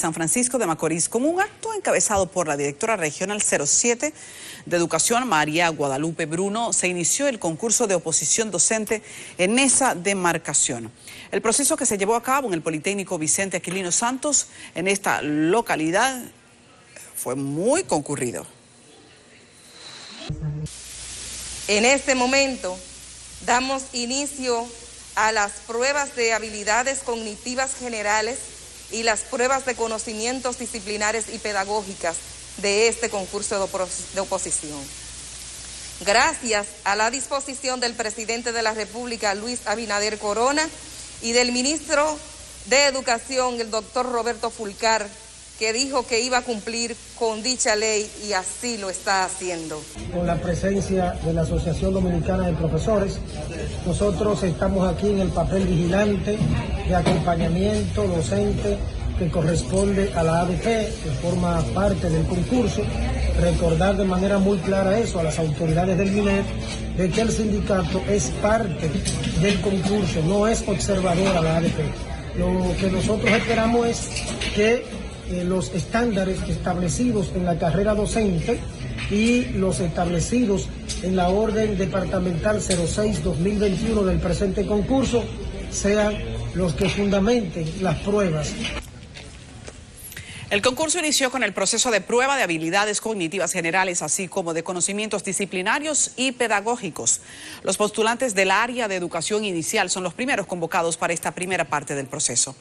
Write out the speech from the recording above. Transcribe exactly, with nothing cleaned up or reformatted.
San Francisco de Macorís, con un acto encabezado por la directora regional cero siete de Educación, María Guadalupe Bruno, se inició el concurso de oposición docente en esa demarcación. El proceso que se llevó a cabo en el Politécnico Vicente Aquilino Santos, en esta localidad, fue muy concurrido. En este momento, damos inicio a las pruebas de habilidades cognitivas generales y las pruebas de conocimientos disciplinares y pedagógicas de este concurso de oposición. Gracias a la disposición del presidente de la República, Luis Abinader Corona, y del ministro de Educación, el doctor Roberto Fulcar, que dijo que iba a cumplir con dicha ley y así lo está haciendo. Con la presencia de la Asociación Dominicana de Profesores, nosotros estamos aquí en el papel vigilante de acompañamiento docente que corresponde a la A D P, que forma parte del concurso. Recordar de manera muy clara eso a las autoridades del MINED, de que el sindicato es parte del concurso, no es observador a la A D P. Lo que nosotros esperamos es que los estándares establecidos en la carrera docente y los establecidos en la orden departamental cero seis guión dos mil veintiuno del presente concurso sean los que fundamenten las pruebas. El concurso inició con el proceso de prueba de habilidades cognitivas generales, así como de conocimientos disciplinarios y pedagógicos. Los postulantes del área de educación inicial son los primeros convocados para esta primera parte del proceso.